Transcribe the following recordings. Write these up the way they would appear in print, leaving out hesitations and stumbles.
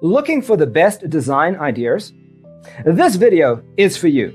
looking for the best design ideas? This video is for you.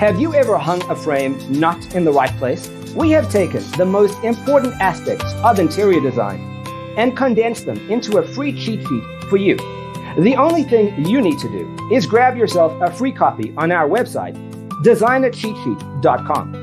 Have you ever hung a frame not in the right place? We have taken the most important aspects of interior design and condensed them into a free cheat sheet for you. The only thing you need to do is grab yourself a free copy on our website, designacheatsheet.com.